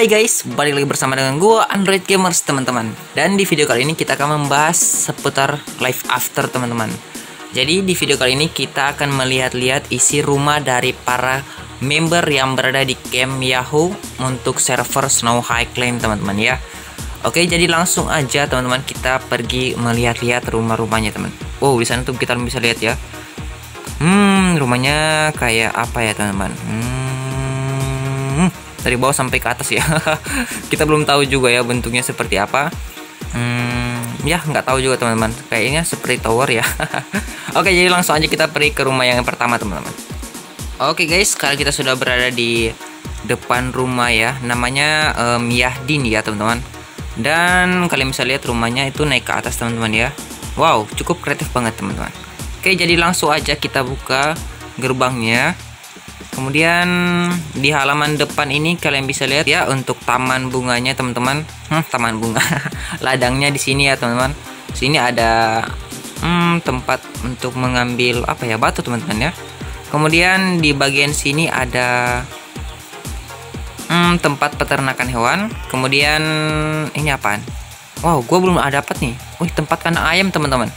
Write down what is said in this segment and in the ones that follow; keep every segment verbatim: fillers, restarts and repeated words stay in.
Hai guys, balik lagi bersama dengan gue Android gamers teman-teman. Dan di video kali ini kita akan membahas seputar Life After teman-teman. Jadi di video kali ini kita akan melihat-lihat isi rumah dari para member yang berada di game Yahoo untuk server Snow High Clan teman-teman ya. Oke, jadi langsung aja teman-teman kita pergi melihat-lihat rumah-rumahnya teman. Wow, di sana tuh kita bisa lihat ya. Hmm, rumahnya kayak apa ya teman-teman? Hmm. Dari bawah sampai ke atas ya. Kita belum tahu juga ya bentuknya seperti apa. Hmm, ya nggak tahu juga teman-teman. Kayaknya seperti tower ya. Oke, jadi langsung aja kita pergi ke rumah yang pertama teman-teman. Oke guys, sekarang kita sudah berada di depan rumah ya. Namanya um, Miyahdin ya teman-teman. Dan kalian bisa lihat rumahnya itu naik ke atas teman-teman ya. Wow, cukup kreatif banget teman-teman. Oke, jadi langsung aja kita buka gerbangnya. Kemudian di halaman depan ini kalian bisa lihat ya untuk taman bunganya teman-teman. Hmm, taman bunga. Ladangnya di sini ya teman-teman. Sini ada hmm, tempat untuk mengambil apa ya, batu teman-teman ya. Kemudian di bagian sini ada hmm, tempat peternakan hewan. Kemudian ini apaan? Wow, gue belum ada dapat nih. Wih, tempat kandang ayam teman-teman.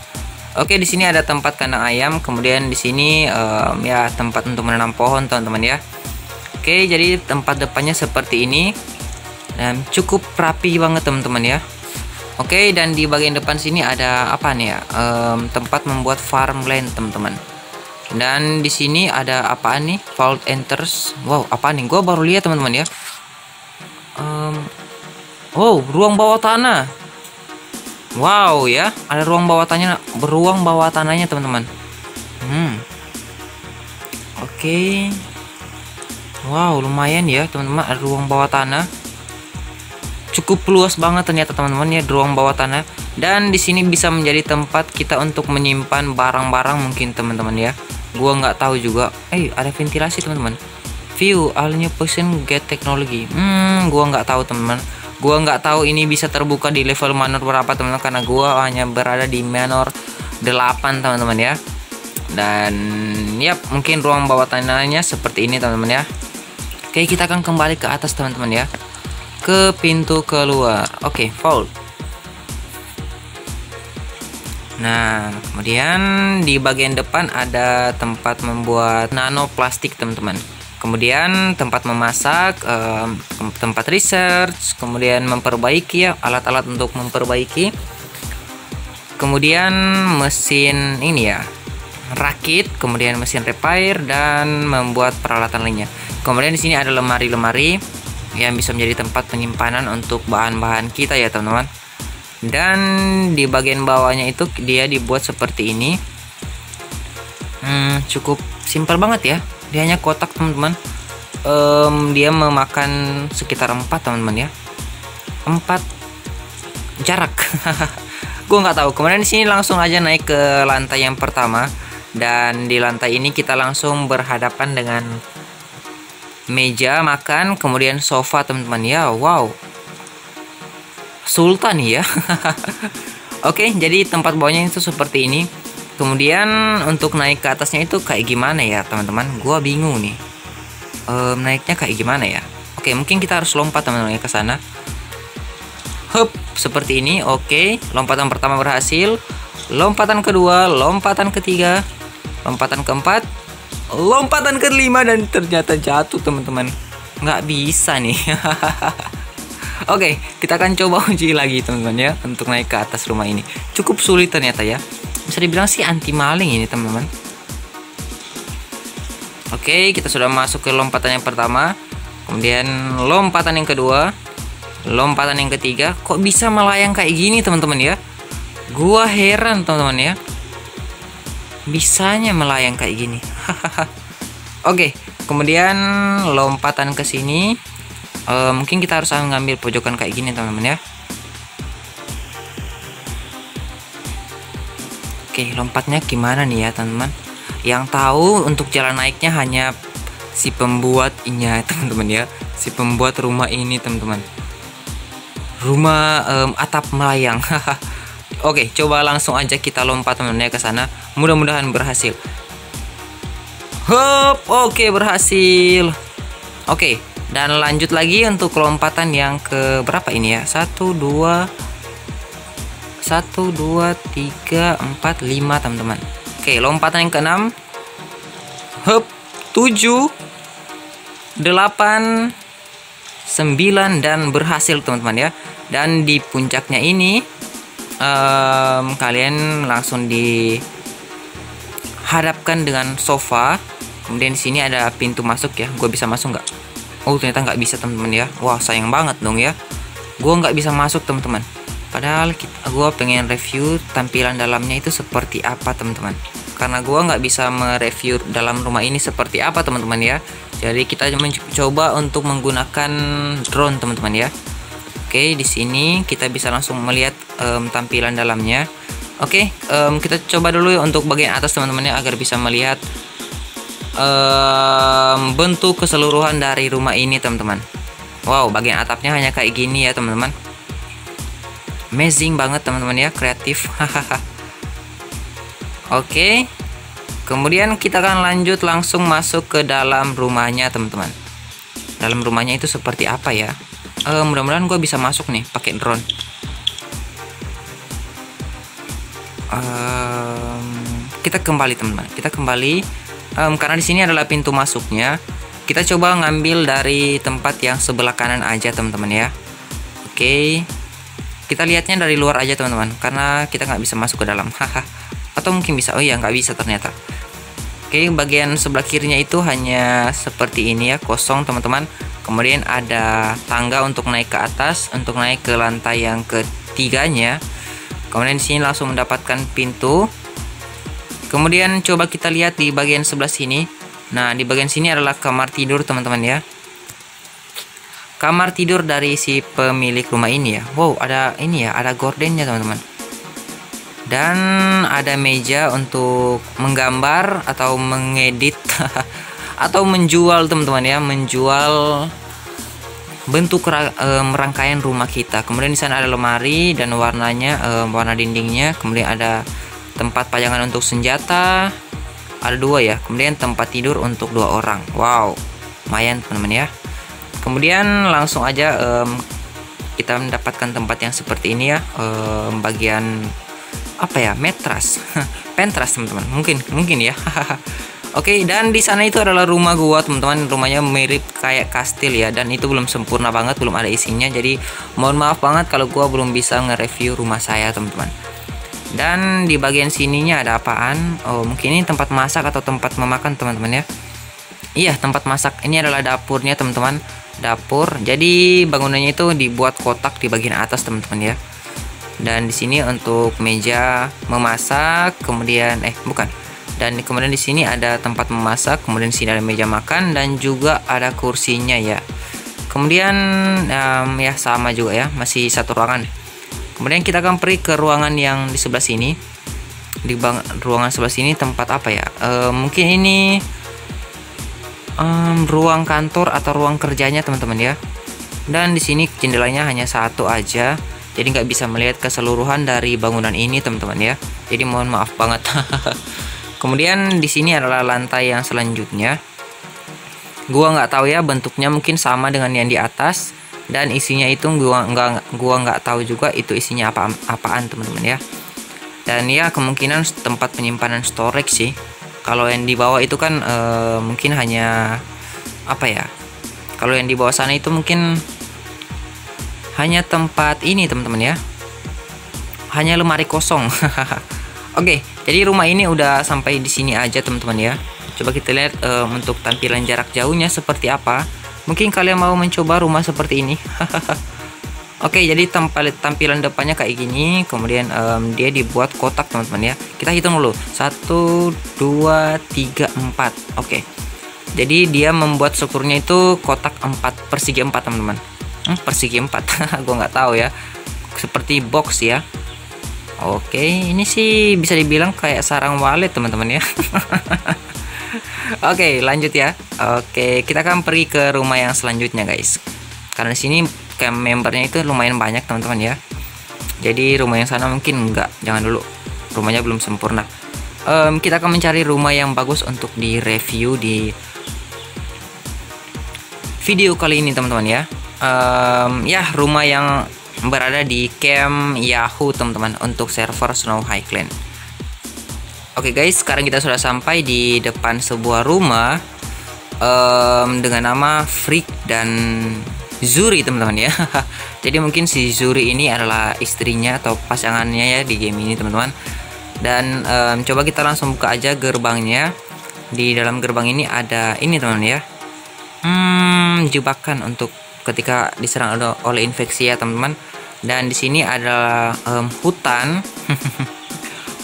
Oke, di sini ada tempat kandang ayam, kemudian di sini um, ya tempat untuk menanam pohon teman-teman ya. Oke, jadi tempat depannya seperti ini dan cukup rapi banget teman-teman ya. Oke, dan di bagian depan sini ada apa nih ya? Um, tempat membuat farmland teman-teman. Dan di sini ada apaan nih? Vault enters. Wow, apaan nih? Gua baru lihat teman-teman ya. Um, wow, ruang bawah tanah. Wow ya, ada ruang bawah tanahnya, beruang bawah tanahnya teman-teman. Hmm. Oke. Okay. Wow, lumayan ya teman-teman, ada ruang bawah tanah. Cukup luas banget ternyata teman-teman ya ruang bawah tanah. Dan di sini bisa menjadi tempat kita untuk menyimpan barang-barang mungkin teman-teman ya. Gua nggak tahu juga. Eh, ada ventilasi teman-teman. View all new person get technology. Hmm, gua nggak tahu teman-teman. Gua nggak tahu ini bisa terbuka di level manor berapa teman-teman, karena gua hanya berada di manor delapan teman-teman ya. Dan ya mungkin ruang bawah tanahnya seperti ini teman-teman ya. Oke, kita akan kembali ke atas teman-teman ya, ke pintu keluar. Oke, vault. Nah, kemudian di bagian depan ada tempat membuat nanoplastik teman-teman. Kemudian tempat memasak, tempat research, kemudian memperbaiki ya, alat-alat untuk memperbaiki. Kemudian mesin ini ya, rakit, kemudian mesin repair dan membuat peralatan lainnya. Kemudian di sini ada lemari-lemari yang bisa menjadi tempat penyimpanan untuk bahan-bahan kita ya teman-teman. Dan di bagian bawahnya itu dia dibuat seperti ini. Hmm, cukup simpel banget ya. Dia hanya kotak teman-teman. Um, dia memakan sekitar empat teman-teman ya, empat jarak. Gue nggak tahu. Kemudian di sini langsung aja naik ke lantai yang pertama, dan di lantai ini kita langsung berhadapan dengan meja makan, kemudian sofa teman-teman ya. Wow, sultan ya. Oke, jadi tempat bawahnya itu seperti ini. Kemudian untuk naik ke atasnya itu kayak gimana ya teman-teman? Gua bingung nih. Ehm, naiknya kayak gimana ya? Oke, mungkin kita harus lompat teman-teman ke sana. Hup, seperti ini. Oke, lompatan pertama berhasil. Lompatan kedua, lompatan ketiga, lompatan keempat, lompatan kelima, dan ternyata jatuh teman-teman. Nggak bisa nih. Oke, kita akan coba uji lagi teman-teman ya untuk naik ke atas rumah ini. Cukup sulit ternyata ya. Bisa dibilang sih anti maling ini teman-teman. Oke, kita sudah masuk ke lompatan yang pertama, kemudian lompatan yang kedua, lompatan yang ketiga. Kok bisa melayang kayak gini teman-teman ya? Gua heran teman-teman ya, bisanya melayang kayak gini. Oke, kemudian lompatan ke sini. E, mungkin kita harus ngambil pojokan kayak gini teman-teman ya. Oke, lompatnya gimana nih ya teman-teman? Yang tahu untuk jalan naiknya hanya si pembuatnya teman-teman ya, si pembuat rumah ini teman-teman. Rumah um, atap melayang. Oke, coba langsung aja kita lompat teman-teman ya ke sana. Mudah-mudahan berhasil. Hop, oke berhasil. Oke, Dan lanjut lagi untuk lompatan yang ke berapa ini ya? satu dua satu dua tiga empat lima teman-teman. Oke, lompatan yang keenam. Hup, tujuh delapan sembilan dan berhasil teman-teman ya. Dan di puncaknya ini um, kalian langsung dihadapkan dengan sofa. Kemudian di sini ada pintu masuk ya. Gue bisa masuk nggak? Oh ternyata nggak bisa teman-teman ya. Wah sayang banget dong ya. Gue nggak bisa masuk teman-teman. Padahal gue pengen review tampilan dalamnya itu seperti apa teman-teman. Karena gue nggak bisa mereview dalam rumah ini seperti apa teman-teman ya. Jadi kita mencoba untuk menggunakan drone teman-teman ya. Oke di sini kita bisa langsung melihat um, tampilan dalamnya. Oke um, kita coba dulu untuk bagian atas teman-teman ya agar bisa melihat Um, bentuk keseluruhan dari rumah ini teman-teman. Wow, bagian atapnya hanya kayak gini ya teman-teman. Amazing banget teman-teman ya, kreatif. Oke, kemudian kita akan lanjut langsung masuk ke dalam rumahnya teman-teman. Dalam rumahnya itu seperti apa ya? Uh, mudah-mudahan gue bisa masuk nih pakai drone. Um, kita kembali teman-teman, kita kembali. Um, karena di sini adalah pintu masuknya, kita coba ngambil dari tempat yang sebelah kanan aja teman-teman ya. Oke, kita lihatnya dari luar aja teman-teman, karena kita nggak bisa masuk ke dalam. Haha, atau mungkin bisa? Oh iya, nggak bisa ternyata. Oke, bagian sebelah kirinya itu hanya seperti ini ya, kosong teman-teman. Kemudian ada tangga untuk naik ke atas, untuk naik ke lantai yang ketiganya. Kemudian di sini langsung mendapatkan pintu. Kemudian coba kita lihat di bagian sebelah sini. Nah, di bagian sini adalah kamar tidur teman-teman ya. Kamar tidur dari si pemilik rumah ini ya. Wow, ada ini ya, ada gordennya teman-teman. Dan ada meja untuk menggambar atau mengedit atau menjual teman-teman ya, menjual bentuk um, rangkaian rumah kita. Kemudian di sana ada lemari dan warnanya um, warna dindingnya. Kemudian ada tempat pajangan untuk senjata, ada dua ya. Kemudian tempat tidur untuk dua orang. Wow, lumayan teman-teman ya. Kemudian langsung aja um, kita mendapatkan tempat yang seperti ini ya. Um, bagian apa ya? Matras, pentras teman-teman. Mungkin, mungkin ya. Oke, dan di sana itu adalah rumah gua teman-teman. Rumahnya mirip kayak kastil ya. Dan itu belum sempurna banget, belum ada isinya. Jadi mohon maaf banget kalau gua belum bisa nge-review rumah saya teman-teman. Dan di bagian sininya ada apaan? Oh, mungkin ini tempat masak atau tempat memakan teman-teman ya. Iya, tempat masak. Ini adalah dapurnya teman-teman. Dapur. Jadi bangunannya itu dibuat kotak di bagian atas teman-teman ya. Dan di sini untuk meja memasak, kemudian eh bukan. Dan kemudian di sini ada tempat memasak, kemudian di sini ada meja makan dan juga ada kursinya ya. Kemudian um, ya sama juga ya, masih satu ruangan. Kemudian kita akan pergi ke ruangan yang di sebelah sini. Di bang, ruangan sebelah sini tempat apa ya? E, mungkin ini um, ruang kantor atau ruang kerjanya teman-teman ya. Dan di sini jendelanya hanya satu aja, jadi nggak bisa melihat keseluruhan dari bangunan ini teman-teman ya. Jadi mohon maaf banget. Kemudian di sini adalah lantai yang selanjutnya. Gua nggak tahu ya bentuknya, mungkin sama dengan yang di atas. Dan isinya itu gua nggak gua nggak tahu juga itu isinya apa apaan teman-teman ya. Dan ya kemungkinan tempat penyimpanan storage sih. Kalau yang di bawah itu kan e, mungkin hanya apa ya? Kalau yang di bawah sana itu mungkin hanya tempat ini teman-teman ya. Hanya lemari kosong. Oke, jadi rumah ini udah sampai di sini aja teman-teman ya. Coba kita lihat e, untuk tampilan jarak jauhnya seperti apa. Mungkin kalian mau mencoba rumah seperti ini. Oke, jadi tampilan depannya kayak gini. Kemudian um, dia dibuat kotak teman-teman ya. Kita hitung dulu. satu, dua, tiga, empat. Oke. Jadi dia membuat strukturnya itu kotak empat persegi empat teman-teman. Hmm, persegi empat. Gue nggak tahu ya. Seperti box ya. Oke, ini sih bisa dibilang kayak sarang walet teman-teman ya. Oke, lanjut ya. Oke, kita akan pergi ke rumah yang selanjutnya, guys. Karena di sini camp membernya itu lumayan banyak, teman-teman ya. Jadi rumah yang sana mungkin enggak, jangan dulu. Rumahnya belum sempurna. Um, kita akan mencari rumah yang bagus untuk direview di video kali ini teman-teman ya. Um, ya rumah yang berada di camp Yahoo teman-teman untuk server Snow High Clan. Oke guys, sekarang kita sudah sampai di depan sebuah rumah um, dengan nama Freak dan Zuri teman-teman ya. Jadi mungkin si Zuri ini adalah istrinya atau pasangannya ya di game ini teman-teman. Dan um, coba kita langsung buka aja gerbangnya. Di dalam gerbang ini ada ini teman-teman ya. Hmm, jebakan untuk ketika diserang oleh infeksi ya teman-teman. Dan di sini adalah um, hutan.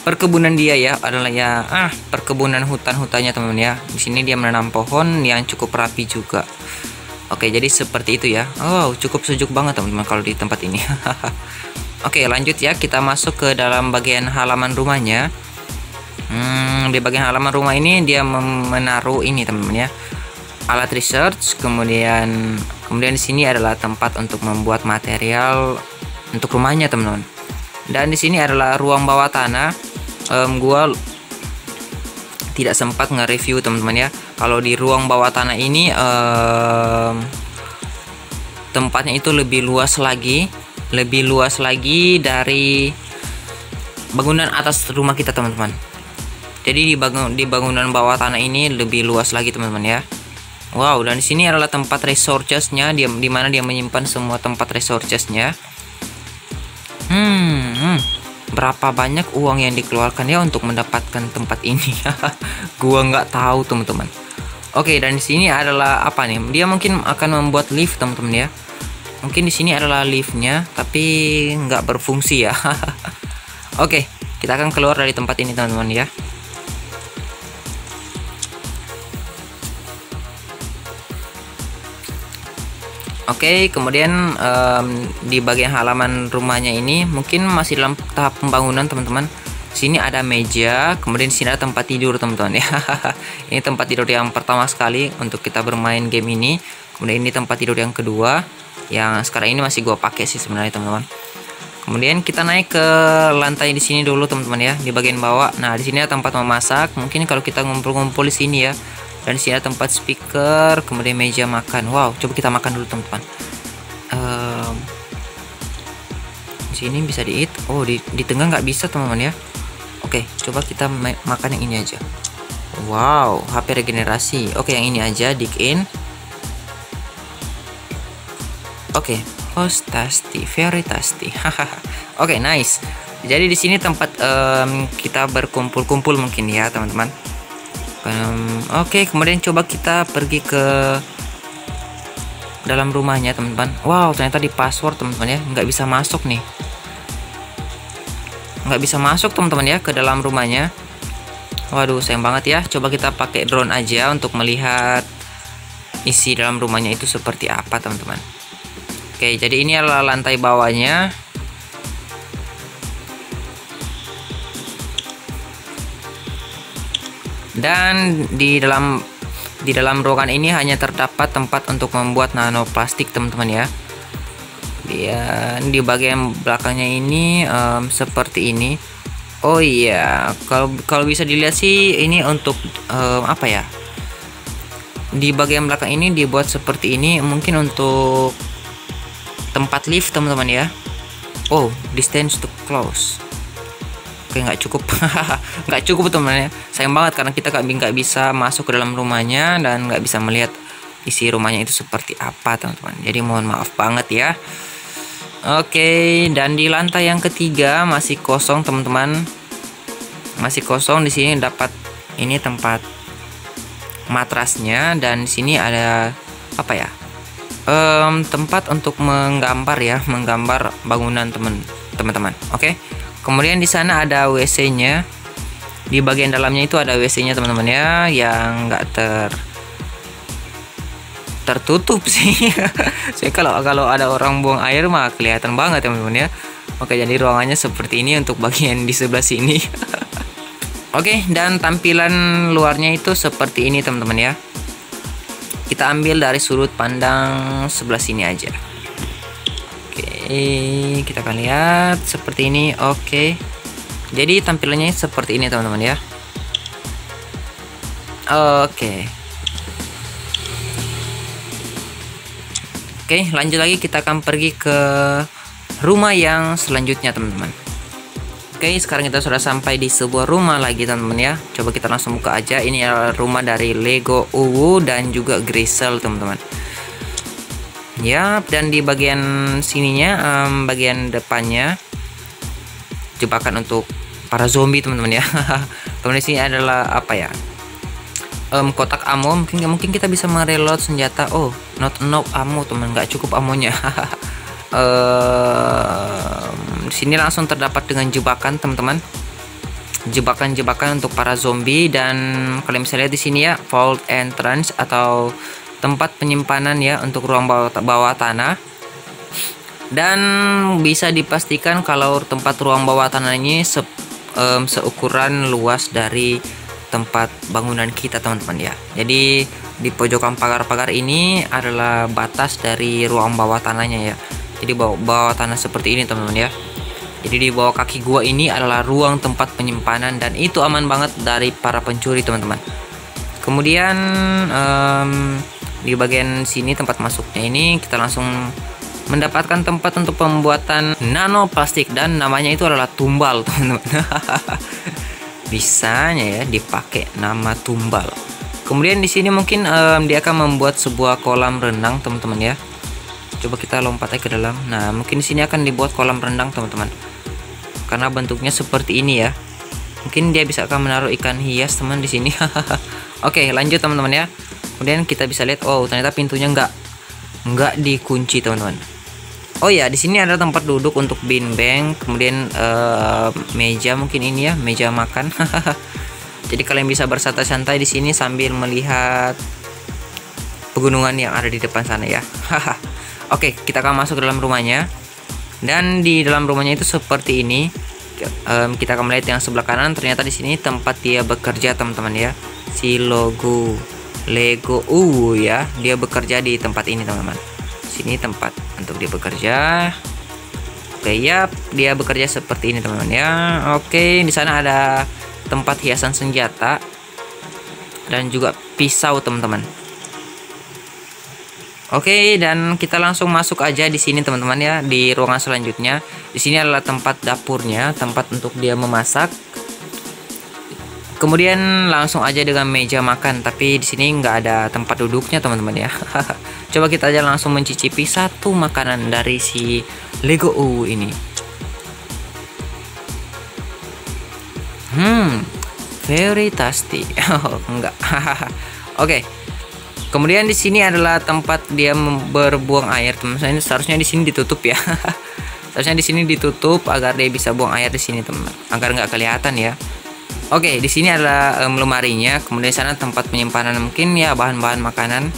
Perkebunan dia ya, adalah ya ah perkebunan hutan-hutannya teman-teman ya. Di sini dia menanam pohon yang cukup rapi juga. Oke, jadi seperti itu ya. Oh, cukup sejuk banget teman-teman kalau di tempat ini. Oke, lanjut ya, kita masuk ke dalam bagian halaman rumahnya. Hmm, di bagian halaman rumah ini dia menaruh ini teman-teman ya, alat research. Kemudian kemudian di sini adalah tempat untuk membuat material untuk rumahnya teman-teman. Dan di sini adalah ruang bawah tanah. Um, gua tidak sempat nge-review teman-teman ya. Kalau di ruang bawah tanah ini eh, tempatnya itu lebih luas lagi lebih luas lagi dari bangunan atas rumah kita teman-teman. Jadi di, bangun, di bangunan bawah tanah ini lebih luas lagi teman-teman ya. Wow, dan di sini adalah tempat resourcesnya, dia dimana dia menyimpan semua tempat resourcesnya. hmm, hmm. Berapa banyak uang yang dikeluarkan ya untuk mendapatkan tempat ini? Gua nggak tahu teman-teman. Oke, dan di sini adalah apa nih? Dia mungkin akan membuat lift teman-teman ya. Mungkin di sini adalah liftnya, tapi nggak berfungsi ya. Oke, kita akan keluar dari tempat ini teman-teman ya. Oke, okay, kemudian um, di bagian halaman rumahnya ini mungkin masih dalam tahap pembangunan teman-teman. Sini ada meja, kemudian sini ada tempat tidur teman-teman ya. Ini tempat tidur yang pertama sekali untuk kita bermain game ini. Kemudian ini tempat tidur yang kedua, yang sekarang ini masih gua pakai sih sebenarnya teman-teman. Kemudian kita naik ke lantai di sini dulu teman-teman ya, di bagian bawah. Nah, di sini ada tempat memasak. Mungkin kalau kita ngumpul-ngumpul di sini ya. Dan di sini ada tempat speaker, kemudian meja makan. Wow, coba kita makan dulu teman-teman. Um, di sini bisa diit. Oh, di, di tengah nggak bisa teman-teman ya. Oke, coba kita makan yang ini aja. Wow, H P regenerasi. Oke, yang ini aja, dig in. Oke, host tasty, very tasty. Oke, nice. Jadi di sini tempat um, kita berkumpul-kumpul mungkin ya teman-teman. Um, Oke, okay, kemudian coba kita pergi ke dalam rumahnya teman-teman. Wow, ternyata di password teman-teman ya, nggak bisa masuk nih. Nggak bisa masuk teman-teman ya ke dalam rumahnya. Waduh, sayang banget ya. Coba kita pakai drone aja untuk melihat isi dalam rumahnya itu seperti apa teman-teman. Oke, okay, jadi ini adalah lantai bawahnya. Dan di dalam di dalam ruangan ini hanya terdapat tempat untuk membuat nanoplastik teman-teman ya. Dia di bagian belakangnya ini um, seperti ini. Oh iya, kalau kalau bisa dilihat sih ini untuk um, apa ya? Di bagian belakang ini dibuat seperti ini mungkin untuk tempat lift teman-teman ya. Oh, distance to close. Oke, nggak cukup, nggak cukup teman-teman ya. Sayang banget karena kita nggak bisa masuk ke dalam rumahnya dan nggak bisa melihat isi rumahnya itu seperti apa teman-teman. Jadi mohon maaf banget ya. Oke, dan di lantai yang ketiga masih kosong teman-teman, masih kosong. Di sini dapat ini tempat matrasnya dan di sini ada apa ya? Um, tempat untuk menggambar ya, menggambar bangunan teman-teman. Oke. Kemudian di sana ada W C-nya. Di bagian dalamnya itu ada W C-nya teman-teman ya, yang nggak ter tertutup sih. Saya kalau kalau ada orang buang air mah kelihatan banget teman-teman ya. Oke, jadi ruangannya seperti ini untuk bagian di sebelah sini. Oke, dan tampilan luarnya itu seperti ini teman-teman ya. Kita ambil dari sudut pandang sebelah sini aja. Oke, kita akan lihat seperti ini. Oke, jadi tampilannya seperti ini teman-teman ya. Oke, Oke, lanjut lagi, kita akan pergi ke rumah yang selanjutnya, teman-teman. Oke, sekarang kita sudah sampai di sebuah rumah lagi, teman-teman ya. Coba kita langsung buka aja. Ini adalah rumah dari Lego Uwu dan juga Grisel, teman-teman. Ya, dan di bagian sininya, um, bagian depannya jebakan untuk para zombie, teman-teman ya. Kemudian di sini adalah apa ya? Um, kotak ammo. Mungkin mungkin kita bisa mereload senjata. Oh, not enough ammo, teman, nggak cukup amonya. um, di sini langsung terdapat dengan jebakan, teman-teman. Jebakan-jebakan untuk para zombie, dan kalian bisa lihat di sini ya, vault entrance atau tempat penyimpanan ya untuk ruang bawah, bawah tanah. Dan bisa dipastikan kalau tempat ruang bawah tanah ini se, um, seukuran luas dari tempat bangunan kita, teman-teman ya. Jadi di pojokan pagar-pagar ini adalah batas dari ruang bawah tanahnya ya. Jadi bawah, bawah tanah seperti ini, teman-teman ya. Jadi di bawah kaki gua ini adalah ruang tempat penyimpanan, dan itu aman banget dari para pencuri, teman-teman. Kemudian um, di bagian sini tempat masuknya ini kita langsung mendapatkan tempat untuk pembuatan nanoplastik, dan namanya itu adalah tumbal, teman-teman. Bisanya ya dipakai nama tumbal. Kemudian di sini mungkin um, dia akan membuat sebuah kolam renang, teman-teman ya. Coba kita lompat aja ke dalam. Nah, mungkin di sini akan dibuat kolam renang, teman-teman. Karena bentuknya seperti ini ya. Mungkin dia bisa akan menaruh ikan hias, teman, di sini. Oke, lanjut, teman-teman ya. Kemudian kita bisa lihat, oh ternyata pintunya nggak nggak dikunci, teman-teman. Oh ya, di sini ada tempat duduk untuk bin bank, kemudian uh, meja, mungkin ini ya, meja makan. Jadi kalian bisa bersantai-santai di sini sambil melihat pegunungan yang ada di depan sana ya. Oke, kita akan masuk ke dalam rumahnya. Dan di dalam rumahnya itu seperti ini. Um, kita akan melihat yang sebelah kanan, ternyata di sini tempat dia bekerja, teman-teman ya. Si logo Lego Uwu ya, dia bekerja di tempat ini, teman-teman. Sini tempat untuk dia bekerja. Oke ya, dia bekerja seperti ini, teman-teman ya. Oke, di sana ada tempat hiasan senjata dan juga pisau, teman-teman. Oke, dan kita langsung masuk aja di sini, teman-teman ya, di ruangan selanjutnya. Di sini adalah tempat dapurnya, tempat untuk dia memasak. Kemudian langsung aja dengan meja makan, tapi di sini nggak ada tempat duduknya, teman-teman ya. Coba kita aja langsung mencicipi satu makanan dari si Lego Uwu ini. Hmm, very tasty. Oh, enggak. Oke. Okay. Kemudian di sini adalah tempat dia berbuang air, teman-teman. Seharusnya di sini ditutup ya. Seharusnya di sini ditutup agar dia bisa buang air di sini, teman. Agar nggak kelihatan ya. Oke, di sini adalah um, lemarinya, kemudian di sana tempat penyimpanan mungkin ya bahan-bahan makanan.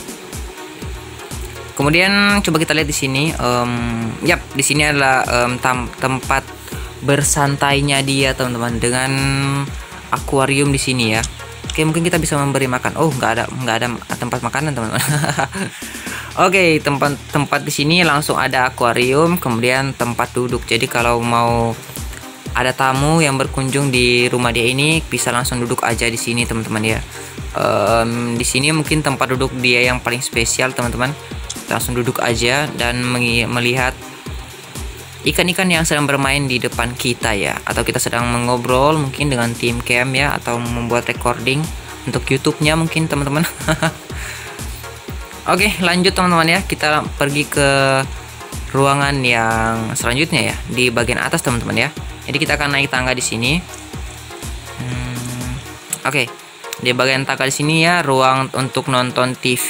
Kemudian coba kita lihat di sini, um, yap, di sini adalah um, tempat bersantainya dia, teman-teman, dengan akuarium di sini ya. Oke, mungkin kita bisa memberi makan. Oh, nggak ada, nggak ada tempat makanan, teman-teman. Oke, tempat-tempat di sini langsung ada akuarium, kemudian tempat duduk. Jadi kalau mau ada tamu yang berkunjung di rumah dia ini bisa langsung duduk aja di sini, teman-teman ya. Um, di sini mungkin tempat duduk dia yang paling spesial, teman-teman. Langsung duduk aja dan melihat ikan-ikan yang sedang bermain di depan kita ya. Atau kita sedang mengobrol mungkin dengan tim cam ya, atau membuat recording untuk YouTube-nya mungkin, teman-teman. Oke, lanjut, teman-teman ya. Kita pergi ke ruangan yang selanjutnya ya, di bagian atas, teman-teman ya. Jadi kita akan naik tangga di sini. Hmm, Oke, okay. Di bagian tangga di sini ya, ruang untuk nonton T V.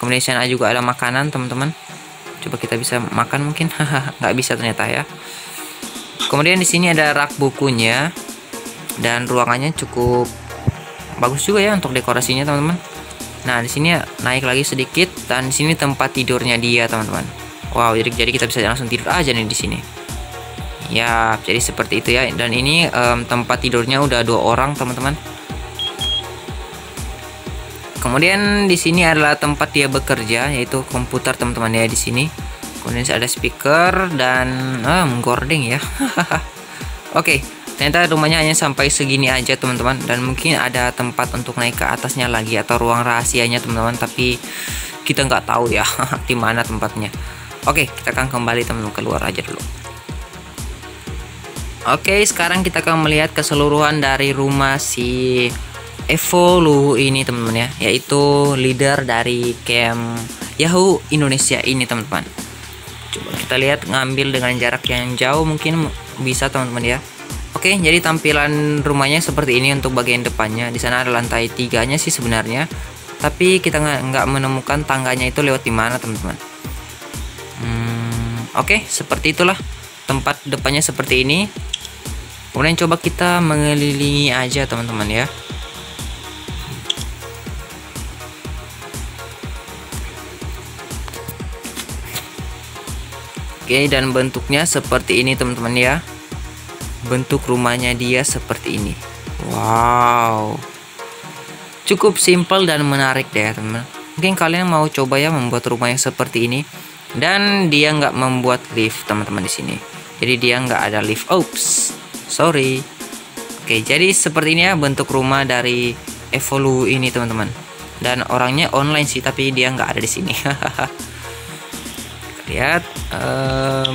Kemudian di sana juga ada makanan, teman-teman. Coba kita bisa makan mungkin. Nggak bisa ternyata ya. Kemudian di sini ada rak bukunya, dan ruangannya cukup bagus juga ya untuk dekorasinya, teman-teman. Nah, di sini naik lagi sedikit, dan di sini tempat tidurnya dia, teman-teman. Wow, jadi jadi kita bisa langsung tidur aja nih di sini. Ya, jadi seperti itu ya. Dan ini um, tempat tidurnya udah dua orang, teman-teman. Kemudian di sini adalah tempat dia bekerja, yaitu komputer, teman-teman ya, di sini. Kemudian ada speaker dan um, gorden ya. Oke, okay, ternyata rumahnya hanya sampai segini aja, teman-teman. Dan mungkin ada tempat untuk naik ke atasnya lagi, atau ruang rahasianya, teman-teman. Tapi kita nggak tahu ya di mana tempatnya. Oke, kita akan kembali teman-teman, keluar aja dulu. Oke, sekarang kita akan melihat keseluruhan dari rumah si Evolu ini teman-teman ya, yaitu leader dari camp Yahoo Indonesia ini teman-teman. Coba kita lihat, ngambil dengan jarak yang jauh mungkin bisa teman-teman ya. Oke, jadi tampilan rumahnya seperti ini untuk bagian depannya. Di sana ada lantai tiganya sih sebenarnya, tapi kita nggak menemukan tangganya itu lewat di mana teman-teman. hmm, Oke, seperti itulah tempat depannya seperti ini. Kemudian coba kita mengelilingi aja teman-teman ya. Oke, dan bentuknya seperti ini teman-teman ya. Bentuk rumahnya dia seperti ini. Wow, cukup simple dan menarik deh teman-teman. Mungkin kalian mau coba ya membuat rumahnya seperti ini. Dan dia nggak membuat lift teman-teman di sini. Jadi dia nggak ada lift. Oops, sorry. Oke, jadi seperti ini ya bentuk rumah dari Evolu ini teman-teman. Dan orangnya online sih, tapi dia nggak ada di sini. Lihat, um...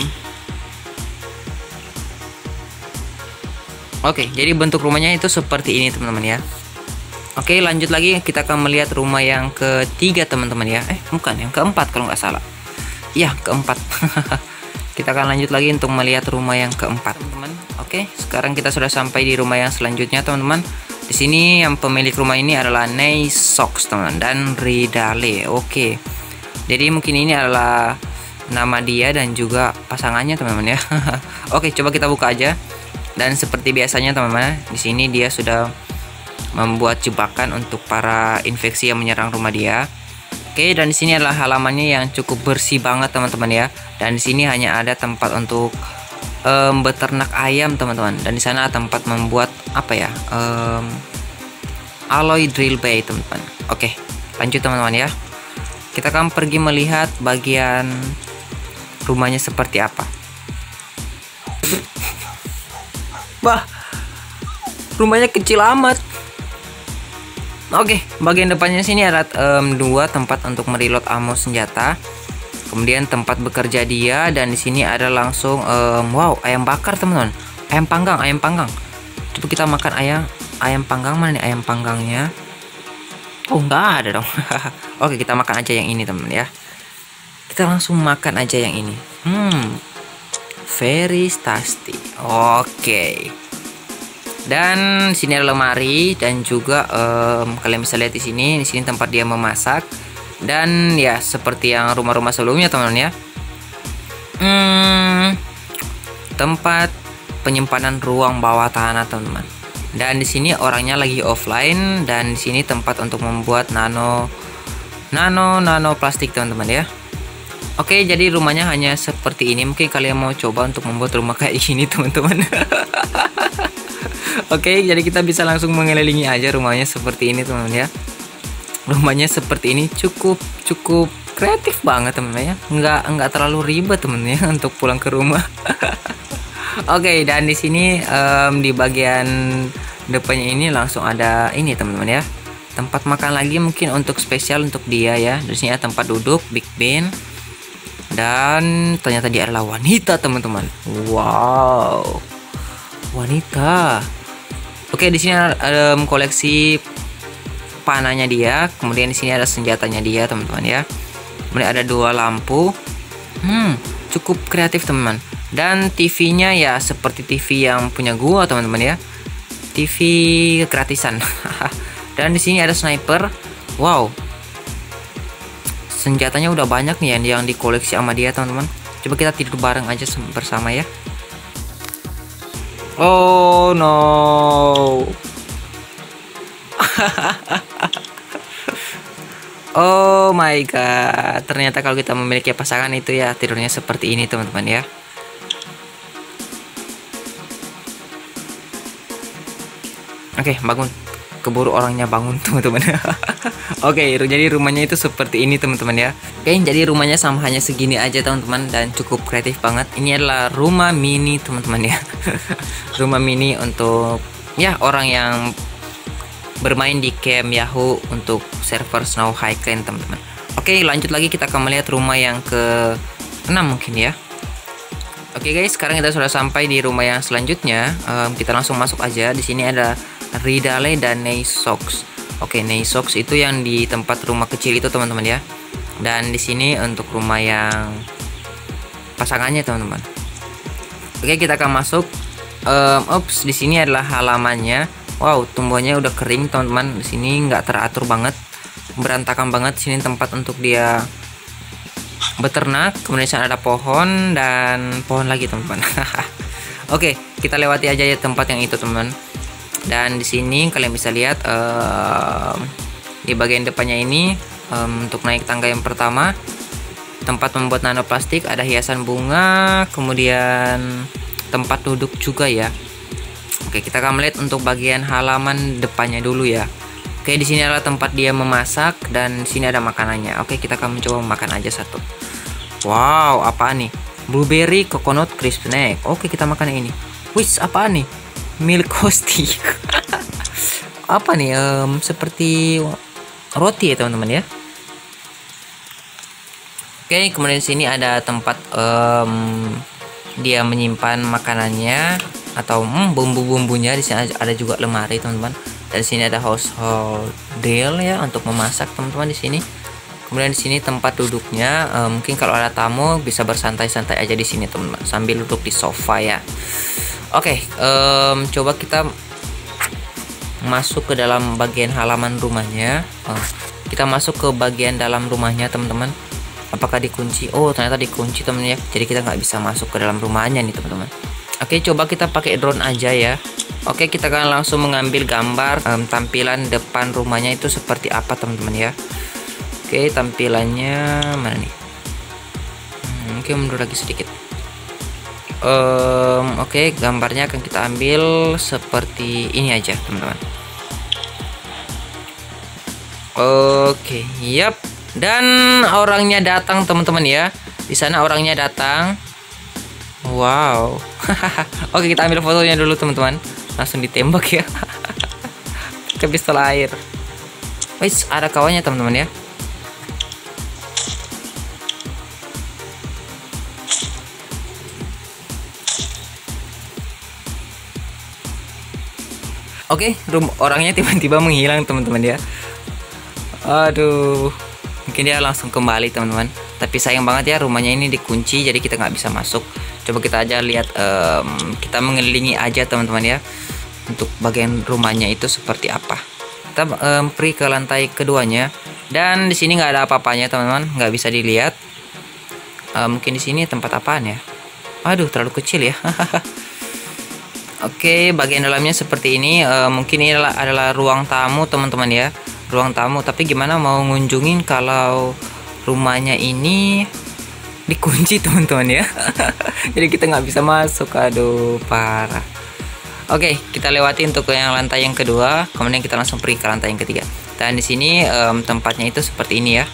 oke, jadi bentuk rumahnya itu seperti ini teman-teman ya. Oke, lanjut lagi, kita akan melihat rumah yang ketiga teman-teman ya. Eh, bukan, yang keempat kalau nggak salah. Ya, keempat. Kita akan lanjut lagi untuk melihat rumah yang keempat teman-teman. Oke, sekarang kita sudah sampai di rumah yang selanjutnya teman-teman. Di sini yang pemilik rumah ini adalah Nei Sox teman-teman dan Ridale. Oke, jadi mungkin ini adalah nama dia dan juga pasangannya teman-teman ya. Oke, coba kita buka aja. Dan seperti biasanya teman-teman, di sini dia sudah membuat jebakan untuk para infeksi yang menyerang rumah dia. Oke, dan di sini adalah halamannya yang cukup bersih banget teman-teman ya. Dan di sini hanya ada tempat untuk um, beternak ayam teman-teman. Dan di sana tempat membuat apa ya? Um, alloy drill bay teman-teman. Oke, lanjut teman-teman ya. Kita akan pergi melihat bagian rumahnya seperti apa. Wah, rumahnya kecil amat. Oke, bagian depannya sini ada um, dua tempat untuk mereload ammo senjata. Kemudian tempat bekerja dia, dan di sini ada langsung um, wow, ayam bakar teman-teman. Ayam panggang, ayam panggang. Coba kita makan ayam, ayam panggang. Mana nih ayam panggangnya? Oh, enggak ada dong. Oke, kita makan aja yang ini teman ya. Kita langsung makan aja yang ini. Hmm. Very tasty. Oke. Dan sini ada lemari dan juga um, kalian bisa lihat di sini, di sini tempat dia memasak. Dan ya seperti yang rumah-rumah sebelumnya teman-teman ya. Hmm, tempat penyimpanan ruang bawah tanah teman-teman. Dan di sini orangnya lagi offline, dan di sini tempat untuk membuat nano nano nano plastik teman-teman ya. Oke, jadi rumahnya hanya seperti ini. Mungkin kalian mau coba untuk membuat rumah kayak gini teman-teman. Oke, jadi kita bisa langsung mengelilingi aja rumahnya seperti ini teman-teman ya. Rumahnya seperti ini cukup cukup kreatif banget teman-teman ya. Nggak nggak terlalu ribet teman-teman ya untuk pulang ke rumah. Oke, dan di sini um, di bagian depannya ini langsung ada ini teman-teman ya. Tempat makan lagi mungkin untuk spesial untuk dia ya. Di sini ada tempat duduk, Big Ben. Dan ternyata dia adalah wanita teman-teman. Wow, wanita. Oke, di sini ada um, koleksi panahnya dia. Kemudian di sini ada senjatanya dia teman-teman ya. Kemudian ada dua lampu. Hmm, cukup kreatif teman-teman. Dan T V-nya ya seperti T V yang punya gua teman-teman ya. T V gratisan. Dan di sini ada sniper. Wow. Senjatanya udah banyak nih yang dikoleksi sama dia teman-teman. Coba kita tidur bareng aja bersama ya. Oh no. Oh my god. Ternyata kalau kita memiliki pasangan itu ya tidurnya seperti ini teman-teman ya. Oke, bangun. Keburu orangnya bangun teman-teman. Oke, jadi rumahnya itu seperti ini teman-teman ya. Oke, jadi rumahnya sama hanya segini aja teman-teman dan cukup kreatif banget. Ini adalah rumah mini teman-teman ya. Rumah mini untuk ya orang yang bermain di camp Yahoo untuk server Snow High Clan teman-teman. Oke, Oke, lanjut lagi kita akan melihat rumah yang ke enam mungkin ya. Oke guys, sekarang kita sudah sampai di rumah yang selanjutnya. Um, kita langsung masuk aja. Di sini ada Ridale dan Neisox. Oke, Neisox itu yang di tempat rumah kecil itu teman-teman ya. Dan di sini untuk rumah yang pasangannya teman-teman. Oke, kita akan masuk. Um, ups, di sini adalah halamannya. Wow, tumbuhannya udah kering teman-teman. Di sini nggak teratur banget. Berantakan banget. Sini tempat untuk dia beternak. Kemudian sana ada pohon dan pohon lagi teman-teman. Oke, kita lewati aja ya tempat yang itu teman-teman. Dan di sini kalian bisa lihat um, di bagian depannya ini um, untuk naik tangga yang pertama tempat membuat nanoplastik, ada hiasan bunga, kemudian tempat duduk juga ya. Oke, kita akan melihat untuk bagian halaman depannya dulu ya. Oke, di sini adalah tempat dia memasak dan di sini ada makanannya. Oke, kita akan mencoba makan aja satu. Wow, apa nih? Blueberry coconut crisp snack. Oke, kita makan ini. Wis, apa nih? Milk coffee. Apa nih? Um, seperti roti ya teman-teman ya. Oke, kemudian di sini ada tempat um, dia menyimpan makanannya atau hmm, bumbu-bumbunya. Di sini ada juga lemari teman-teman. Dari sini ada household deal ya untuk memasak teman-teman di sini. Kemudian di sini tempat duduknya, e, mungkin kalau ada tamu bisa bersantai-santai aja di sini teman-teman sambil duduk di sofa ya. Oke, e, coba kita masuk ke dalam bagian halaman rumahnya. E, kita masuk ke bagian dalam rumahnya teman-teman. Apakah dikunci? Oh, ternyata dikunci teman-teman ya. Jadi kita nggak bisa masuk ke dalam rumahnya nih teman-teman. Oke, coba kita pakai drone aja ya. Oke, kita akan langsung mengambil gambar um, tampilan depan rumahnya itu seperti apa teman-teman ya. Oke, tampilannya mana nih? Hmm, oke, mundur lagi sedikit. Um, oke, gambarnya akan kita ambil seperti ini aja teman-teman. Oke, yap. Dan orangnya datang teman-teman ya. Di sana orangnya datang. Wow. Oke, kita ambil fotonya dulu teman-teman. Langsung ditembak ya. Ke pistol air. Wis, ada kawannya teman-teman ya. Oke, orangnya tiba-tiba menghilang teman-teman ya. Aduh, mungkin dia langsung kembali teman-teman. Tapi sayang banget ya, rumahnya ini dikunci jadi kita nggak bisa masuk. Coba kita aja lihat, um, kita mengelilingi aja teman-teman ya untuk bagian rumahnya itu seperti apa. Kita um, pergi ke lantai keduanya dan di sini nggak ada apa-apanya teman-teman, nggak bisa dilihat. Um, mungkin di sini tempat apaan ya? Aduh, terlalu kecil ya. Oke, bagian dalamnya seperti ini. Um, mungkin ini adalah, adalah ruang tamu teman-teman ya, ruang tamu. Tapi gimana mau ngunjungin kalau rumahnya ini dikunci teman-teman ya. Jadi kita nggak bisa masuk. Aduh, parah. Oke, kita lewati untuk yang lantai yang kedua, kemudian kita langsung pergi ke lantai yang ketiga. Dan di sini um, tempatnya itu seperti ini ya.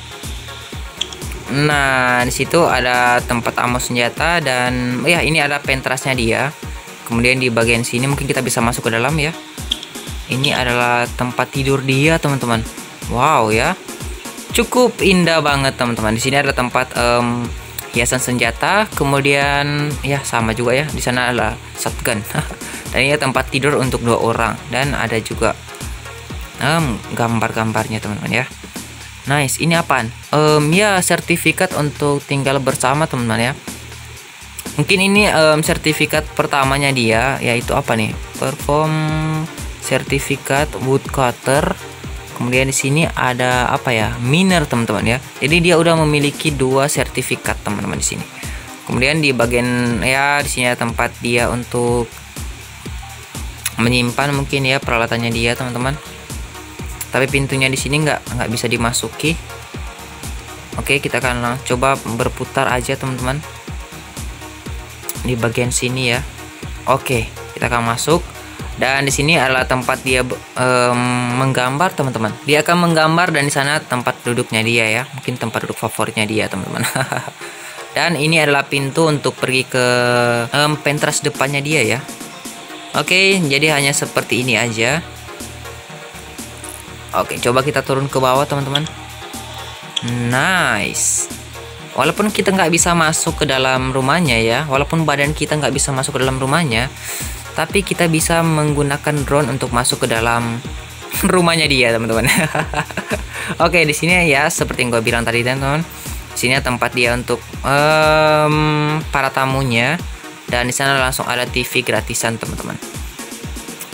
Nah, di situ ada tempat ammo senjata dan ya ini ada pentrasnya dia. Kemudian di bagian sini mungkin kita bisa masuk ke dalam ya. Ini adalah tempat tidur dia teman-teman. Wow ya, cukup indah banget teman-teman. Di sini ada tempat um, hiasan senjata, kemudian ya sama juga ya, di sana adalah shotgun. Dan ini tempat tidur untuk dua orang dan ada juga um, gambar-gambarnya teman-teman ya. Nice, ini apaan? Um, ya, sertifikat untuk tinggal bersama teman-teman ya. Mungkin ini um, sertifikat pertamanya dia, yaitu apa nih? Perform sertifikat woodcutter. Kemudian di sini ada apa ya? Miner teman-teman ya. Jadi dia udah memiliki dua sertifikat teman-teman di sini. Kemudian di bagian ya di sini ada tempat dia untuk menyimpan mungkin ya peralatannya dia teman-teman. Tapi pintunya di sini nggak nggak bisa dimasuki. Oke, kita akan coba berputar aja teman-teman. Di bagian sini ya. Oke, kita akan masuk. Dan di sini adalah tempat dia um, menggambar teman-teman. Dia akan menggambar dan di sana tempat duduknya dia ya. Mungkin tempat duduk favoritnya dia teman-teman. Dan ini adalah pintu untuk pergi ke um, pentras depannya dia ya. Oke, jadi hanya seperti ini aja. Oke, coba kita turun ke bawah teman-teman. Nice. Walaupun kita nggak bisa masuk ke dalam rumahnya ya, walaupun badan kita nggak bisa masuk ke dalam rumahnya, tapi kita bisa menggunakan drone untuk masuk ke dalam rumahnya dia, teman-teman. Oke, di sini ya seperti yang gue bilang tadi, teman-teman. Sini tempat dia untuk um, para tamunya, dan di sana langsung ada T V gratisan, teman-teman.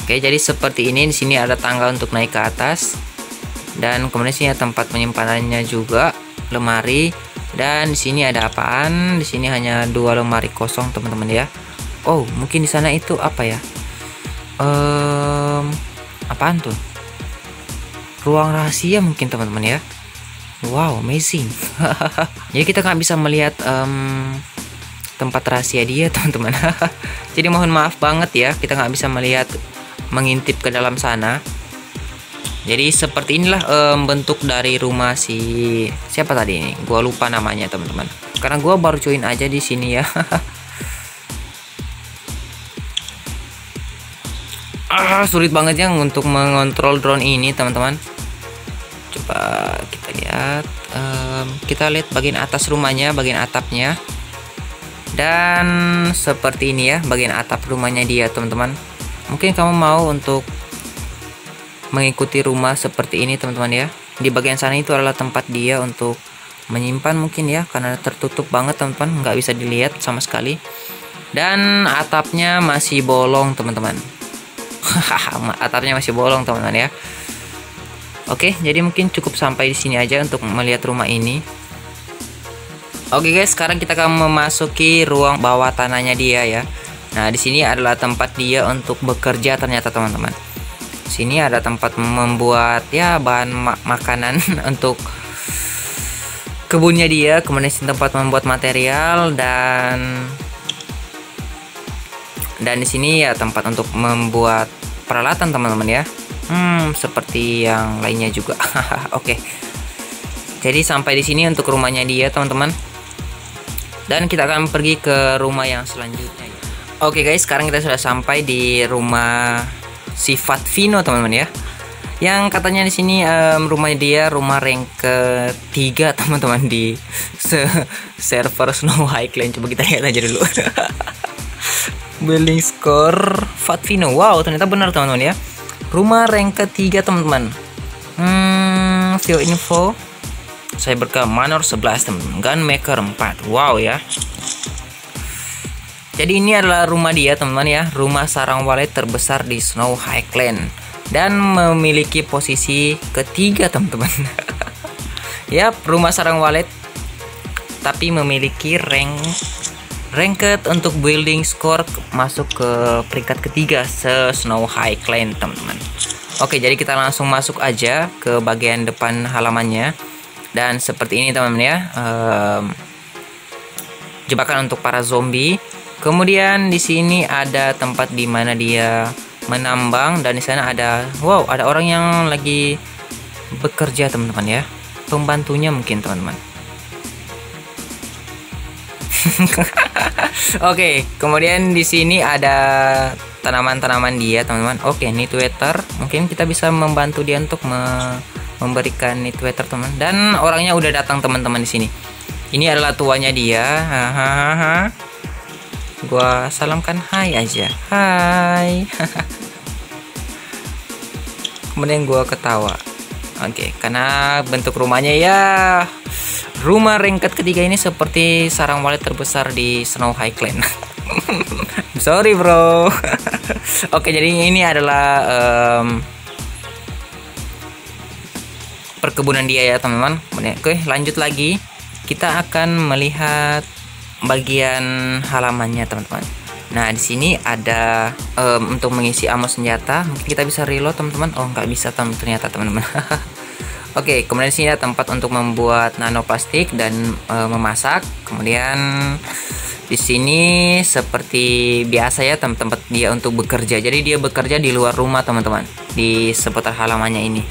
Oke, jadi seperti ini. Di sini ada tangga untuk naik ke atas, dan kemudian sini ada tempat penyimpanannya juga, lemari. Dan di sini ada apaan? Di sini hanya dua lemari kosong, teman-teman ya. Oh, mungkin di sana itu apa ya? Um, apaan tuh? Ruang rahasia mungkin, teman-teman ya. Wow, amazing. Jadi kita nggak bisa melihat um, tempat rahasia dia, teman-teman. Jadi mohon maaf banget ya, kita nggak bisa melihat, mengintip ke dalam sana. Jadi seperti inilah um, bentuk dari rumah si siapa tadi ini? Gua lupa namanya, teman-teman. Karena gua baru join aja di sini ya. Ah, sulit banget ya untuk mengontrol drone ini, teman-teman. Coba kita lihat, um, kita lihat bagian atas rumahnya, bagian atapnya. Dan seperti ini ya, bagian atap rumahnya dia, teman-teman. Mungkin kamu mau untuk mengikuti rumah seperti ini, teman-teman ya. Di bagian sana itu adalah tempat dia untuk menyimpan mungkin ya, karena tertutup banget, teman-teman, nggak bisa dilihat sama sekali. Dan atapnya masih bolong, teman-teman. Atapnya masih bolong, teman-teman ya. Oke, jadi mungkin cukup sampai di sini aja untuk melihat rumah ini. Oke guys, sekarang kita akan memasuki ruang bawah tanahnya dia ya. Nah, di sini adalah tempat dia untuk bekerja ternyata, teman-teman. Sini ada tempat membuat ya bahan mak makanan untuk kebunnya dia, kemudian sini tempat membuat material, dan dan di sini ya tempat untuk membuat peralatan, teman-teman ya. Hmm, seperti yang lainnya juga. Oke. Jadi sampai di sini untuk rumahnya dia, teman-teman. Dan kita akan pergi ke rumah yang selanjutnya ya. Oke guys, sekarang kita sudah sampai di rumah si Fatvino, teman-teman ya. Yang katanya di sini um, rumah dia rumah rank ketiga, teman-teman, di se server Snow High Clan. Coba kita lihat aja dulu. Building score Fatvino. Wow, ternyata benar, teman-teman ya. Rumah rank ketiga, teman-teman. Hmm, view info. Saya berke manor sebelas, teman-teman. Gunmaker empat. Wow ya. Jadi ini adalah rumah dia, teman-teman ya. Rumah sarang walet terbesar di Snow High Clan dan memiliki posisi ketiga, teman-teman. Ya, rumah sarang walet tapi memiliki rank ranked untuk building score masuk ke peringkat ketiga se Snow High Clan, teman-teman. Oke, jadi kita langsung masuk aja ke bagian depan halamannya. Dan seperti ini, teman-teman ya. Ehm, jebakan untuk para zombie. Kemudian di sini ada tempat di mana dia menambang, dan di sana ada wow, ada orang yang lagi bekerja, teman-teman ya. Pembantunya mungkin, teman-teman. Oke, kemudian di sini ada tanaman-tanaman dia, teman-teman. Oke, nitwetter. Mungkin kita bisa membantu dia untuk me memberikan nitwetter, teman. Dan orangnya udah datang, teman-teman, di sini. Ini adalah tuanya dia. Hahaha. Gua salamkan hai aja, hai. Kemudian gua ketawa. Oke, karena bentuk rumahnya ya, rumah ringkat ketiga ini seperti sarang walet terbesar di Snow High Clan. Sorry bro. Oke, jadi ini adalah um, perkebunan dia ya, teman-teman. Oke, lanjut lagi, kita akan melihat bagian halamannya, teman-teman. Nah, di sini ada um, untuk mengisi ammo senjata. Mungkin kita bisa reload, teman-teman. Oh, nggak bisa tem ternyata, teman-teman. Oke, kemudian di sini ada tempat untuk membuat nanoplastik dan um, memasak. Kemudian di sini seperti biasa ya, tempat-tempat dia untuk bekerja. Jadi dia bekerja di luar rumah, teman-teman, di seputar halamannya ini.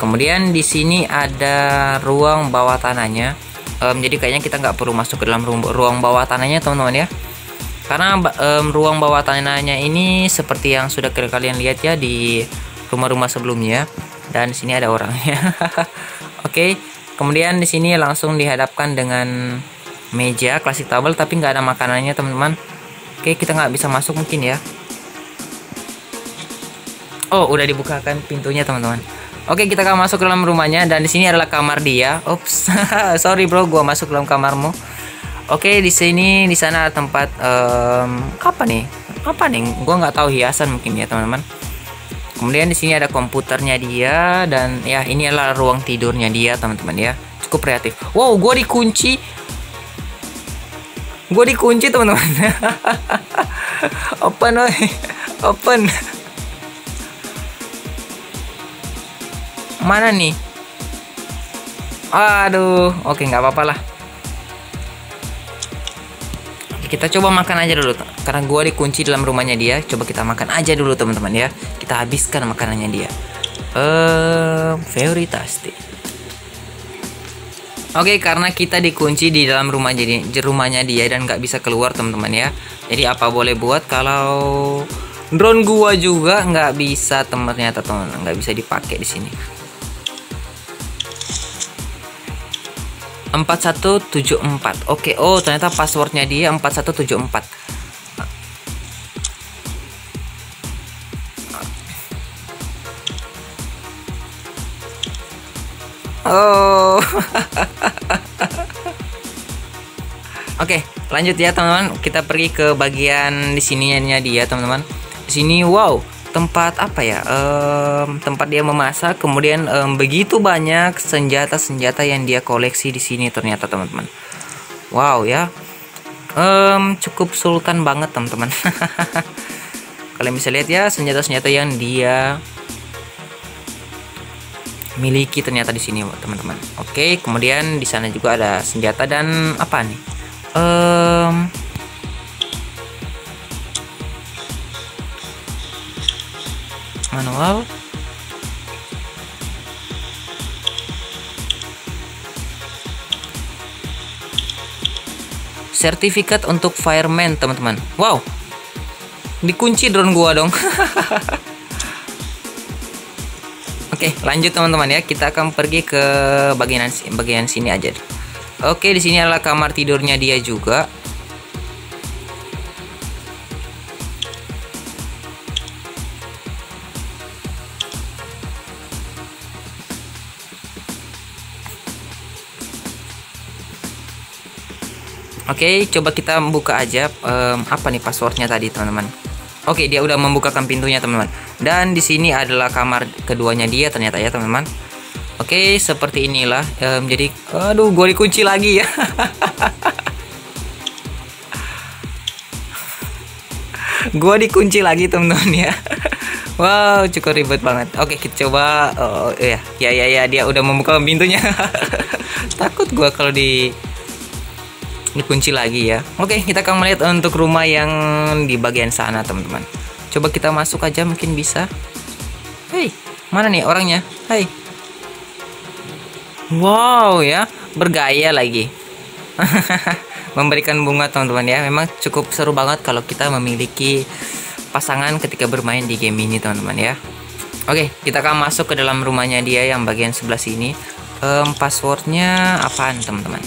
Kemudian di sini ada ruang bawah tanahnya. Um, jadi kayaknya kita nggak perlu masuk ke dalam ruang bawah tanahnya, teman-teman ya, karena um, ruang bawah tanahnya ini seperti yang sudah kalian lihat ya di rumah-rumah sebelumnya. Dan sini ada orangnya. Oke, Kemudian di sini langsung dihadapkan dengan meja klasik table, tapi nggak ada makanannya teman-teman. Oke, kita nggak bisa masuk mungkin ya. Oh, udah dibukakan pintunya teman-teman. Oke, kita akan masuk ke dalam rumahnya, dan di sini adalah kamar dia. Ups, sorry bro, gua masuk ke dalam kamarmu. Oke, di sini, di sana tempat um, apa nih? Apa nih? Gua nggak tahu, hiasan mungkin ya teman-teman. Kemudian di sini ada komputernya dia, dan ya ini adalah ruang tidurnya dia teman-teman ya. Cukup kreatif. Wow, gua dikunci. Gua dikunci teman-teman. Open, oi. Open. Mana nih? Aduh, oke, nggak apa-apa lah. Kita coba makan aja dulu, karena gua dikunci dalam rumahnya dia. Coba kita makan aja dulu teman-teman ya. Kita habiskan makanannya dia. Eh, very tasty. Oke, karena kita dikunci di dalam rumah jadi rumahnya dia dan nggak bisa keluar teman-teman ya. Jadi apa boleh buat kalau drone gua juga nggak bisa temennya, teman, nggak bisa dipakai di sini. empat satu tujuh empat. Oke, oh ternyata passwordnya dia empat satu tujuh empat. Oh. Oke, lanjut ya teman-teman. Kita pergi ke bagian di sininya dia teman-teman. Di sini wow, tempat apa ya? Um, tempat dia memasak. Kemudian um, begitu banyak senjata-senjata yang dia koleksi di sini ternyata teman-teman. Wow ya, um, cukup sultan banget teman-teman. Kalian bisa lihat ya senjata-senjata yang dia miliki ternyata di sini teman-teman. Oke, kemudian di sana juga ada senjata dan apa nih? Um, manual. Sertifikat untuk fireman teman-teman. Wow, dikunci drone gua dong. Oke, lanjut teman-teman ya. Kita akan pergi ke bagian bagian sini aja. Oke, di sini adalah kamar tidurnya dia juga. Oke, okay, coba kita buka aja um, apa nih passwordnya tadi teman-teman. Oke, okay, dia udah membukakan pintunya teman-teman. Dan di sini adalah kamar keduanya dia ternyata ya teman-teman. Oke, okay, seperti inilah. Um, jadi, aduh, gue dikunci lagi ya. Gue dikunci lagi teman-teman ya. Wow, cukup ribet banget. Oke, okay, kita coba. Oh ya, ya ya ya, dia udah membukakan pintunya. Takut gue kalau di dikunci lagi ya. Oke, kita akan melihat untuk rumah yang di bagian sana teman-teman. Coba kita masuk aja mungkin bisa. Hei, mana nih orangnya? Hei. Wow ya, bergaya lagi. Memberikan bunga teman-teman ya. Memang cukup seru banget kalau kita memiliki pasangan ketika bermain di game ini teman-teman ya. Oke, kita akan masuk ke dalam rumahnya dia yang bagian sebelah sini. Um, passwordnya apaan teman-teman?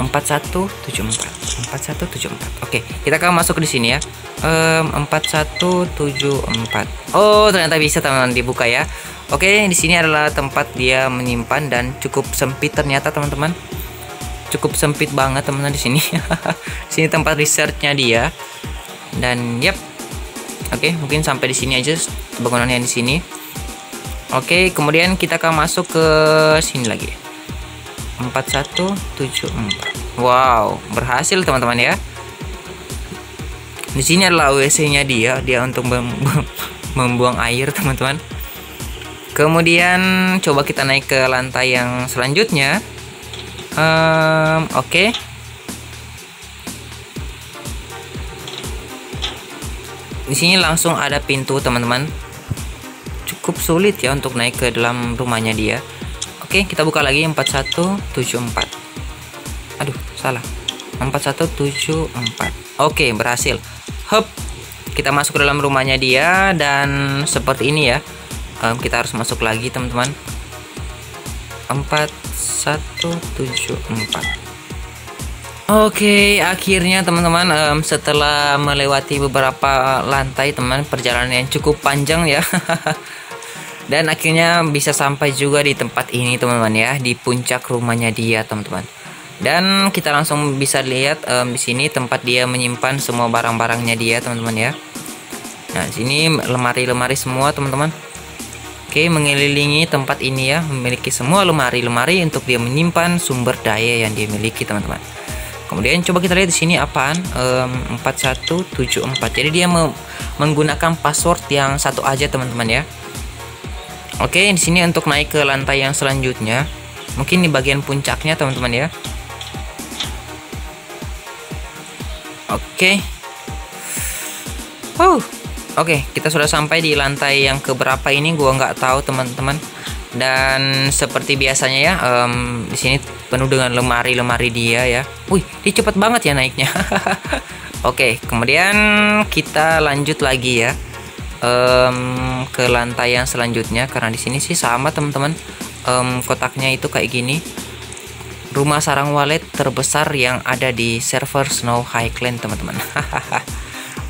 empat satu tujuh empat. empat satu tujuh empat. Oke, kita akan masuk di sini ya. Um, empat satu tujuh empat. Oh, ternyata bisa teman-teman dibuka ya. Oke, di sini adalah tempat dia menyimpan dan cukup sempit ternyata teman-teman. Cukup sempit banget teman-teman di sini. Di sini tempat researchnya dia. Dan yep. Oke, mungkin sampai di sini aja bangunannya di sini. Oke, kemudian kita akan masuk ke sini lagi. empat satu tujuh empat. Wow, berhasil teman-teman ya. Di sini adalah W C-nya dia, dia untuk membuang air teman-teman. Kemudian coba kita naik ke lantai yang selanjutnya. Um, Oke. Okay. Di sini langsung ada pintu teman-teman. Cukup sulit ya untuk naik ke dalam rumahnya dia. Oke, kita buka lagi empat satu tujuh empat. Aduh, salah. empat satu tujuh empat. Oke, berhasil. Hup. Kita masuk ke dalam rumahnya dia dan seperti ini ya. Um, kita harus masuk lagi, teman-teman. empat satu tujuh empat. Oke, okay, akhirnya teman-teman um, setelah melewati beberapa lantai teman, perjalanan yang cukup panjang ya. Dan akhirnya bisa sampai juga di tempat ini teman-teman ya, di puncak rumahnya dia teman-teman. Dan kita langsung bisa lihat um, di sini tempat dia menyimpan semua barang-barangnya dia teman-teman ya. Nah, sini lemari-lemari semua teman-teman. Oke, okay, mengelilingi tempat ini ya, memiliki semua lemari-lemari untuk dia menyimpan sumber daya yang dia miliki teman-teman. Kemudian coba kita lihat di sini apaan, um, empat satu tujuh empat. Jadi dia me menggunakan password yang satu aja teman-teman ya. Oke, di sini untuk naik ke lantai yang selanjutnya, mungkin di bagian puncaknya teman-teman ya. Oke. Oh. Oke, kita sudah sampai di lantai yang keberapa ini, gua nggak tahu teman-teman. Dan seperti biasanya ya, um, di sini penuh dengan lemari-lemari dia ya. Wih, dia cepet banget ya naiknya. Oke, kemudian kita lanjut lagi ya um, ke lantai yang selanjutnya, karena di sini sih sama teman-teman. Um, kotaknya itu kayak gini. Rumah sarang walet terbesar yang ada di server Snow High Clan teman-teman.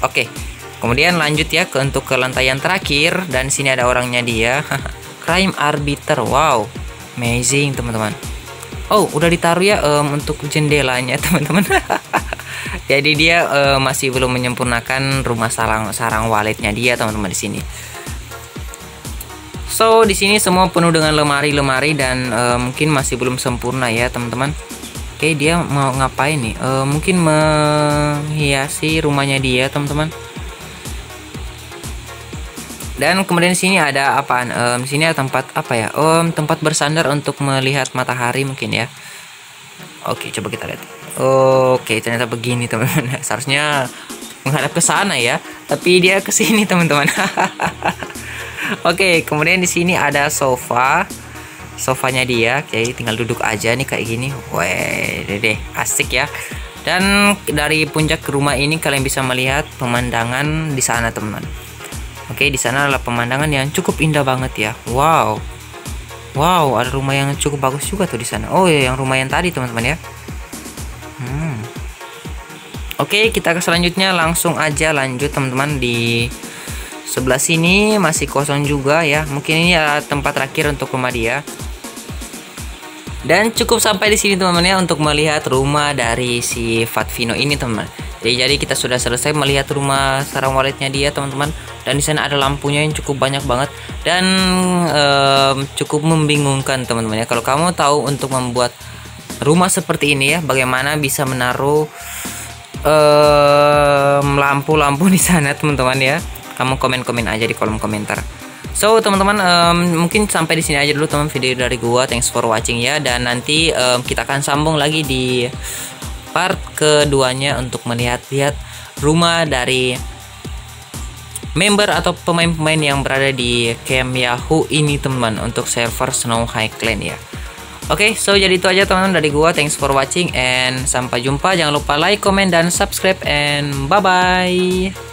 Oke, kemudian lanjut ya ke untuk ke lantai yang terakhir, dan sini ada orangnya dia. Crime Arbiter, wow, amazing teman-teman. Oh, udah ditaruh ya um, untuk jendelanya teman-teman. Jadi dia um, masih belum menyempurnakan rumah sarang sarang waletnya dia teman-teman di sini. So di sini semua penuh dengan lemari-lemari dan um, mungkin masih belum sempurna ya teman-teman. Oke, dia mau ngapain nih? Um, mungkin menghiasi rumahnya dia teman-teman. Dan kemudian sini ada apaan? Um, sini ada tempat apa ya? Um, tempat bersandar untuk melihat matahari mungkin ya. Oke, coba kita lihat. Oke, ternyata begini teman-teman. Seharusnya menghadap ke sana ya, tapi dia ke sini teman-teman. Oke, kemudian di sini ada sofa. Sofanya dia, jadi tinggal duduk aja nih kayak gini. Weh, deh, asik ya. Dan dari puncak rumah ini kalian bisa melihat pemandangan di sana teman-teman. Oke, di sana adalah pemandangan yang cukup indah banget ya. Wow, wow, ada rumah yang cukup bagus juga tuh di sana. Oh ya, yang rumah yang tadi teman-teman ya. Hmm. Oke, kita ke selanjutnya langsung aja lanjut teman-teman. Di sebelah sini masih kosong juga ya. Mungkin ini adalah tempat terakhir untuk rumah dia. Dan cukup sampai di sini teman-teman ya untuk melihat rumah dari si Fatvino ini teman-teman. Jadi, jadi kita sudah selesai melihat rumah sarang waletnya dia teman-teman. Dan di sana ada lampunya yang cukup banyak banget dan um, cukup membingungkan teman-teman ya. Kalau kamu tahu untuk membuat rumah seperti ini ya, bagaimana bisa menaruh lampu-lampu um, di sana teman-teman ya, kamu komen-komen aja di kolom komentar. So teman-teman, um, mungkin sampai di sini aja dulu teman video dari gua. Thanks for watching ya, dan nanti um, kita akan sambung lagi di part keduanya untuk melihat-lihat rumah dari member atau pemain-pemain yang berada di camp Yahoo ini teman, untuk server Snow High Clan ya. Oke, okay, so jadi itu aja teman-teman dari gua. Thanks for watching and sampai jumpa. Jangan lupa like, comment, dan subscribe, and bye-bye.